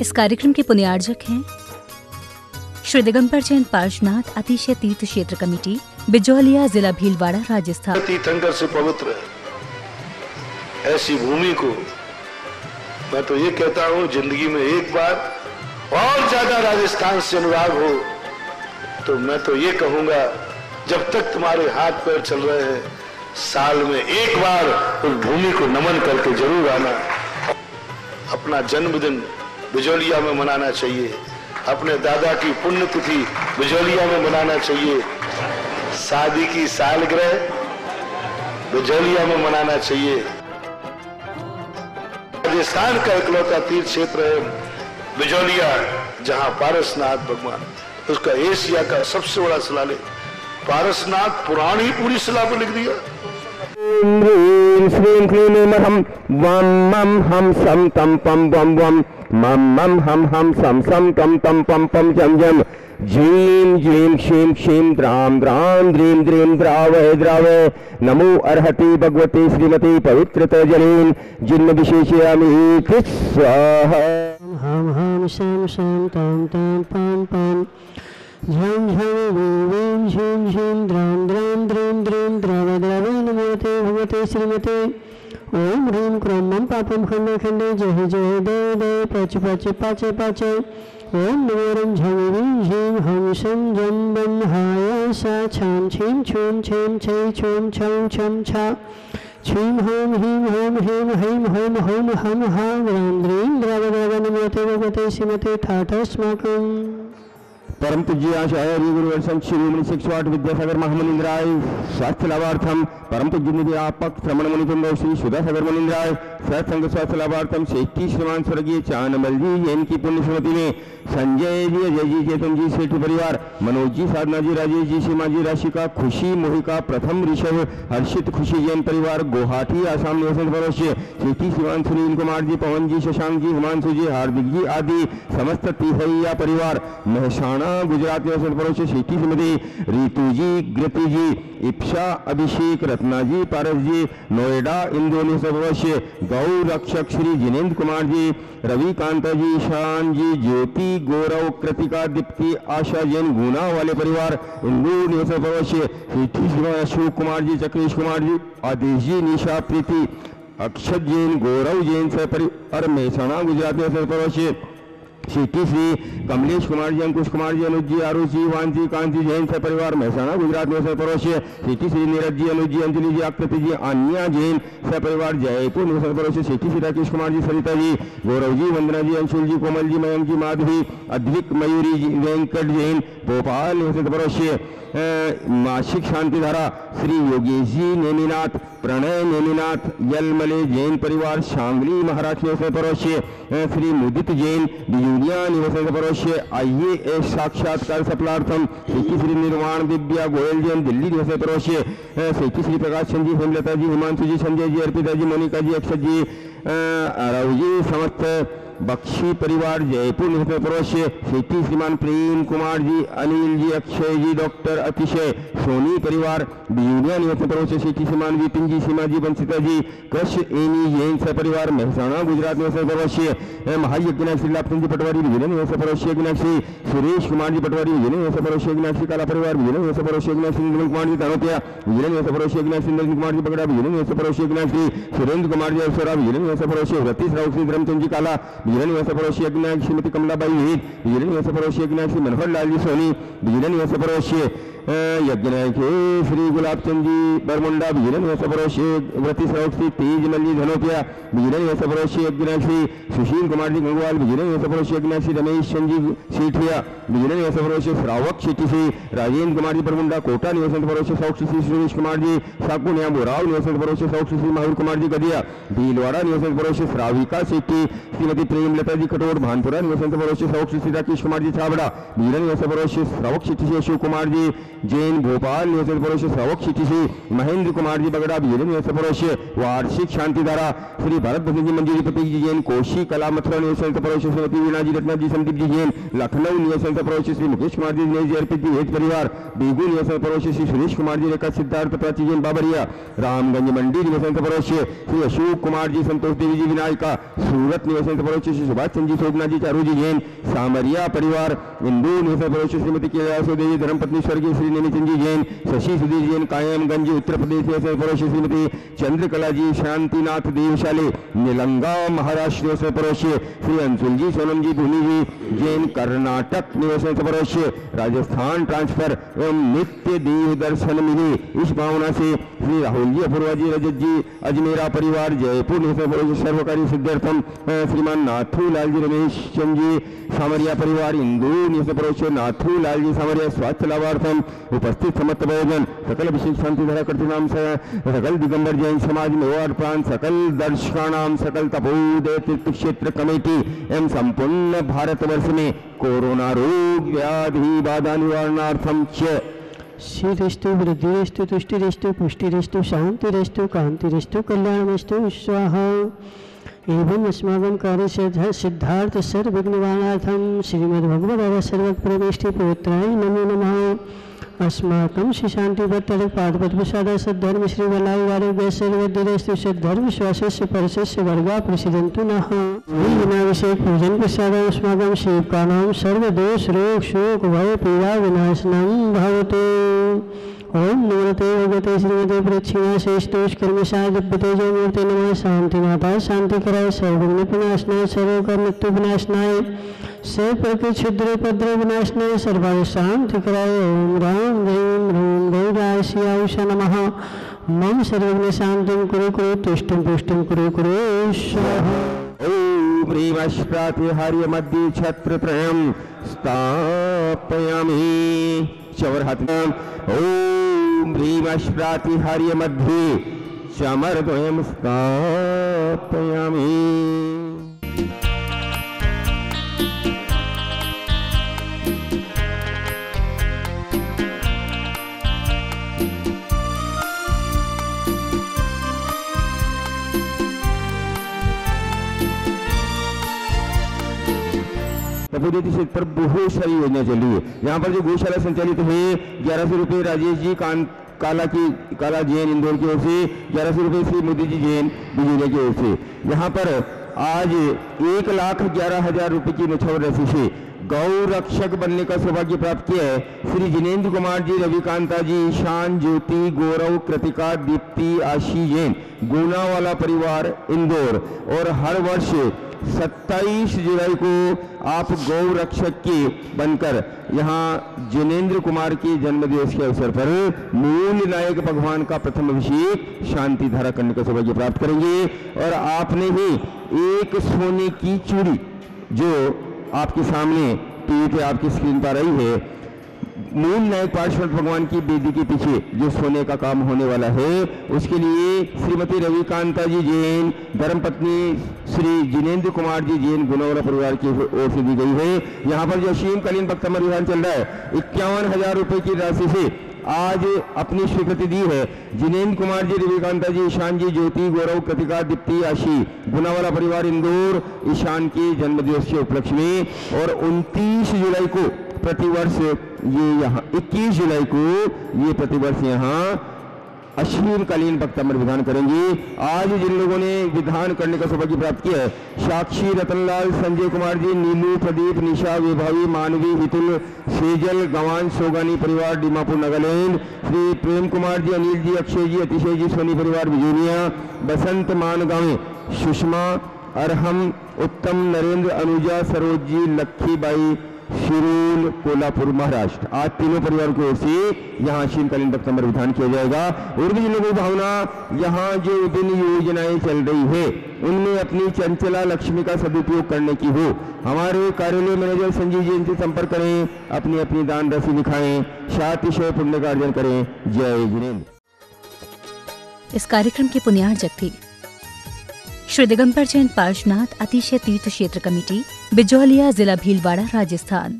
इस कार्यक्रम के पुण्यार्जक हैं श्री दिगंबर जैन पार्शनाथ अतिशय तीर्थ क्षेत्र कमेटी, बिजौलिया, जिला भीलवाड़ा, राजस्थान। तीर्थंकर से पवित्र ऐसी भूमि को मैं तो ये कहता हूँ जिंदगी में एक बार और ज्यादा राजस्थान से अनुराग हो तो मैं तो ये कहूँगा जब तक तुम्हारे हाथ पैर चल रहे हैं साल में एक बार उस भूमि को नमन करके जरूर आना। अपना जन्मदिन बिजौलिया में मनाना चाहिए, अपने दादा की पुण्यतिथि बिजौलिया में मनाना चाहिए, शादी की सालगिरह बिजौलिया में मनाना चाहिए। राजस्थान का इकलौता तीर्थ क्षेत्र है बिजौलिया, जहां पारसनाथ भगवान उसका एशिया का सबसे बड़ा शिलालेख पारसनाथ पुराण ही पूरी शिला पर लिख दिया। जीम जीम क्षीम क्षीम द्राम द्राम द्रीम द्रीम द्रावय द्रावय नमो अर्हति भगवती श्रीमती पवित्र तेजलीन जिन्म विशेषयामि स्वाहा। हम हम शम शम तम तम पम पम झम झम वीम झीम झीम द्राम द्राम द्रीम द्रीम द्रावय द्रावय नमो ते भगवती श्रीमती ओम ह्रीम क्रोम मम पापम खंडे खंडे जय जय देव देव पाच पाच पाचे पाचे ओम नमोरम झम झीम हम शम जम बम हाय सा छाम छीम छूम छेम छै छोम छौ छम छा छीम होम ह्रीम होम ह्रीम ह्रीम होम होम हम हा राम ह्रीम द्रव द्रव नमोते भगवते श्रीमते थाठस्माकम। परम पूज्य आचार्य गुरु संत श्रीमणि शिक्षवाट विद्यासागर महामनिंद्राय स्वास्थ्य लाभार्थम परम पूज्य निधि आपक श्रमण मुनिकुंद श्री सुधासागर मनिंद्राय सत संघ स्वास्थ्य लाभार्थम शेट्टी श्रीमान स्वर्गीय चानमल जी जैन की पुण्य स्मृति में संजय जी, अजय जी, चेतन जी, सेठ परिवार, मनोज जी, साधना जी, राजेश जी, सीमा जी, राशिका, खुशी, मोहिका, प्रथम, ऋषभ, हर्षित, खुशी जैन परिवार गुहाटी आसाम निवसंत भरोष्य शेट्टी श्रीमान सुनील कुमार जी, पवन जी, शशांक जी, हिमांशु जी, हार्दिक जी आदि समस्त तीसैया परिवार महसाना गुजरात निवसंत भरोष्य शेट्टी श्रीमती रीतू जी, कृति जी, इप्सा, अभिषेक, रत्ना जी, पारस जी, नोएडा, इंदौर निवसंत भरोष्य गौ रक्षक श्री जिनेन्द्र कुमार जी, रवि कांता जी, ईशान जी, ज्योति, गौरव, कृतिका, दीप्ति, आशा जैन गुना वाले परिवार इंदौर निवसंत भरोष्य शेट्टी श्रीमान अशोक कुमार जी, चक्रेश कुमार जी, आदेश जी, निशा, प्रीति, अक्षत जैन, गौरव जैन सह परिवार महसाना गुजरात निवसंत भरोष्य शेट्टी श्री कमलेश कुमार जी, अंकुश कुमार जी, अनुज जी, आरुष जी, वांजी, कांजी जैन सह परिवार महसाना गुजरात निवसंत भरोष्य शेट्टी श्री नीरज जी, अनुज जी, अंजलि जी, आकृति जी, आन्या जैन सह परिवार जयपुर निवसंत भरोष्य शेट्टी श्री राकेश कुमार जी, सरिता जी, गौरव जी, वंदना जी, अंशुल जी, कोमल जी, मयंक जी, माधवी, अद्विक, मयूरी जी, वेंकट जैन भोपाल निवसंत भरोष्य मासिक शांतिधारा श्री योगेश जी, नेमीनाथ, प्रणय, नेमीनाथ, यलमले जैन परिवार शांगली महाराष्ट्र निवसंत भरोष्य श्री मुदित जैन बिजौलिया निवसंत भरोष्य IAS साक्षात्कार सफलार्थम शेखी श्री निर्माण दिव्या गोयल जैन दिल्ली निवसंत भरोष्य शेखी श्री प्रकाश चंद जी, हेमलता जी, हिमांशु जी, संजय जी, अर्पिता जी, मोनिका जी, अक्षत जी, राव जी, समस्त बख्शी परिवार जयपुर निवसंत भरोष्य शेट्टी श्रीमान प्रेम कुमार जी, अनिल जी, अक्षय जी, डॉक्टर अतिशय, सोनी परिवार बिजौलिया निवसंत भरोष्य शेट्टी श्रीमान विपिन जी, सीमा जी, वंशिता जी, कृष्ण, एनी जैन सह परिवार महसाना गुजरात निवसंत भरोष्य महायज्ञनाथ श्री लापचंद जी पटवारी बिजौलिया निवसंत भरोष्य अग्नाक्षी सुरेश कुमार जी पटवारी बिजौलिया निवसंत भरोष्य अग्नाक्षी काला परिवार बिजौलिया निवसंत भरोष्य अग्नाक्षी निर्मल कुमार जी धनोतिया बिजौलिया निवसंत भरोष्य अग्नाक्षी नरेंद्र कुमार जी बगड़ा बिजौलिया निवसंत भरोष्य अग्नाक्षी सुरेंद्र कुमार जी अवसरा बिजौलिया निवसंत भरोष्य रतीश राउत श्री धर्मचंद जी काला बिजौलिया निवास परोषी अग्नायक श्रीमती कमलाबाई हित बिजौलिया निवास परोषी अग्नायक श्री मनोहर लाल जी सोनी बिजौलिया निवास परोषी यज्ञनायक श्री गुलाबचंद जी बरमुंडा बिजौलिया निवास परोषी व्रतीश राउत श्री तेज मल्ली धनोपिया बिजौलिया निवास परोषी अग्नायक श्री सुशील कुमार जी गंगवाल बिजौलिया निवास परोषी अग्नायक श्री रमेश संजीव सेठिया बिजौलिया निवास परोषी श्रावक शेट्टी श्री राजेंद्र कुमार जी बरमुंडा कोटा निवास परोषी साउथ श्री सुरेश कुमार जी साकुनिया बोराव निवास परोषी साउथ श्री महावीर कुमार जी गदिया भीलवाड़ा निवास परोषी श्राविका शेट्टी श्रीमती प्रेमलता जी कटोर भानपुरा निवासंत परोष्य श्री राकेश कुमार जी छाबड़ा बिजौलिया निवास परोष्य श्रावक शेट्टी अशोक कुमार जी जैन भोपाल नेतृपुरुष श्रावक शिक्षी महेंद्र कुमार जी बगड़ा बिजली नेतृपुरुष वार्षिक शांति धारा श्री भारत भूषण जी मंजूरी प्रतीक जी जैन कोशी कला मथुरा नेतृपुरुष श्रीमती वीणा जी रत्ना जी संदीप जी जैन लखनऊ नेतृपुरुष श्री मुकेश कुमार जी ने अर्पित जी हेत परिवार बीगू नेतृपुरुष श्री सुरेश कुमार जी रेखा सिद्धार्थ प्राची जैन बाबरिया रामगंज मंडी नेतृपुरुष श्री अशोक कुमार जी संतोष देवी जी विनायका सूरत नेतृपुरुष श्री सुभाष चंद जी शोभना जी चारू जी जैन सामरिया परिवार इंदौर नेतृपुरुष श्रीमती केवदेवी धर्मपत्नी स्वर्गीय श्री नेमीचंद जी जैन शशि सुधीर जैन कायमगंज उत्तर प्रदेश नेतृपुरुष श्रीमती चंद्रकला जी शांतिनाथ देवशाले निलंगा महाराष्ट्र नेतृपुरुष श्री अंशुल जी सोनम जी धूनी जी जैन कर्नाटक नेतृपुरुष राजस्थान ट्रांसफर एवं नित्य देव दर्शन मिले इस भावना से श्री राहुल जी अपूर्वा जी रजत जी अजमेरा परिवार जयपुर नेतृपुरुष सर्वकारी सिद्धार्थम श्रीमान नाथूलाल जी रमेश चंद जी सामरिया परिवार इंदौर नेतृपुरुष नाथूलाल जी सामरिया स्वास्थ्य लाभार्थम उपस्थित समस्त भोजन सकल विशेष शांति धारा कर्तृनाम सकल दिगंबर जैन समाज मेवाड़ प्रांत सकल दर्शकाणाम सकल तपोदय तीर्थ क्षेत्र कमेटी एवं संपूर्ण भारतवर्ष में कोरोना रोग व्याधि बाधा निवारणार्थम च श्रीरस्तु वृद्धिरस्तु तुष्टिरस्तु पुष्टिरस्तु शांतिरस्तु कांतिरस्तु कल्याणमस्तु स्वाहा एवं अस्माकं कार्य सिद्धार्थ सर्वविघ्नवाणार्थं श्रीमद्भगवद्गीता सर्वप्रवेष्टि पवित्राय नमो नमः अस्माकं श्री शांतिभट्टर पार्वतप्रसाद सद्धर्म श्री वल्लभ वाले सर्वदरेस्तु सद्धर्म श्वासस्य परस्य वर्गा प्रसिदन्तु नः विनाशेक पूजन प्रसाद अस्माकं शिवकानां सर्वदोष रोग शोक भय पीड़ा विनाशनं भवतु ओम नमस्ते भगवते श्रीमते प्रच्छिन्ना शेषतोष्कर्मशाय दिव्यते जय मूर्ते नमः शांतिनाथाय शांतिकराय सर्वविघ्न विनाशनाय सर्वकर्म मृत्यु विनाशनाय सर्व प्रकृति क्षुद्र पद्र विनाशनाय सर्वाय शांतिकराय ओम राम ह्रीं ह्रूं गौराय श्रियायुषा नमः मम सर्वविघ्न शांतिं कुरु कुरु तुष्टिं पुष्टिं कुरु कुरु स्वाहा ओम प्रेमश्रातिहार्य मध्ये छत्रत्रयं स्थापयामि चवरहतम ओम भीमश्राति हर्य मध्ये चमरद्वयं स्थापयामि तपोदेती क्षेत्र पर बहुत सारी योजना चल रही है। यहाँ पर जो गौशाला संचालित है 1100 रुपये राजेश जी काला जैन इंदौर की ओर से 1100 रुपये श्री मोदी जी जैन बिजोलिया की ओर से यहाँ पर आज 1,11,000 रुपये की नौछावर राशि से गौ रक्षक बनने का सौभाग्य प्राप्त किया है श्री जिनेन्द्र कुमार जी रविकांता जी शान ज्योति गौरव कृतिका दीप्ति आशी जैन गुनावाला परिवार इंदौर। और हर वर्ष 27 जुलाई को आप गौ रक्षक के बनकर यहाँ जिनेन्द्र कुमार के जन्मदिवस के अवसर पर मूल नायक भगवान का प्रथम अभिषेक शांति धारा करने का सौभाग्य प्राप्त करेंगे। और आपने ही एक सोने की चूड़ी जो आपके सामने टीवी पे आपकी स्क्रीन पर आई है मूल नायक पार्श्वनाथ भगवान की बेदी के पीछे जो सोने का काम होने वाला है उसके लिए श्रीमती रविकांता जी जैन धर्मपत्नी श्री जिनेन्द्र कुमार जी जैन गुनौरा परिवार की ओर से दी गई है। यहाँ पर जो अशीमकालीन भक्तामर विधान चल रहा है 51,000 रुपये की राशि से आज अपनी स्वीकृति दी है जिनेन्द्र कुमार जी रविकांता जी ईशान जी ज्योति गौरव कृतिका दीप्ति आशी गुनावाला परिवार इंदौर ईशान के जन्मदिवस के उपलक्ष्य में। और 29 जुलाई को प्रतिवर्ष ये यहाँ 21 जुलाई को ये प्रतिवर्ष यहाँ अश्विनकालीन भक्तामर विधान करेंगे। आज जिन लोगों ने विधान करने का सौभाग्य प्राप्त किया है साक्षी रतनलाल संजय कुमार जी नीलू प्रदीप निशा विभावी मानवी हितुल सेजल गवान सोगानी परिवार दीमापुर नागालैंड श्री प्रेम कुमार जी अनिल जी अक्षय जी अतिशय जी सोनी परिवार बिजोलिया बसंत मानगांव सुषमा अरहम उत्तम नरेंद्र अनुजा सरोज जी लक्खीबाई शिरूल कोल्हापुर महाराष्ट्र आज तीनों परिवार को ऐसे यहाँ शीतकालीन भक्तामर विधान किया जाएगा। और भी जिन भावना यहाँ जो विभिन्न योजनाएं चल रही है उनमें अपनी चंचला लक्ष्मी का सदुपयोग करने की हो हमारे कार्यालय मैनेजर संजीव जी इनसे संपर्क करें अपनी अपनी दान राशि दिखाएं शातिशय पुण्य का अर्जन करें। जय जिनेन्द्र। इस कार्यक्रम के पुण्यार्जक थे श्री दिगंबर जैन पार्शनाथ अतिशय तीर्थ क्षेत्र कमेटी बिजौलिया जिला भीलवाड़ा राजस्थान।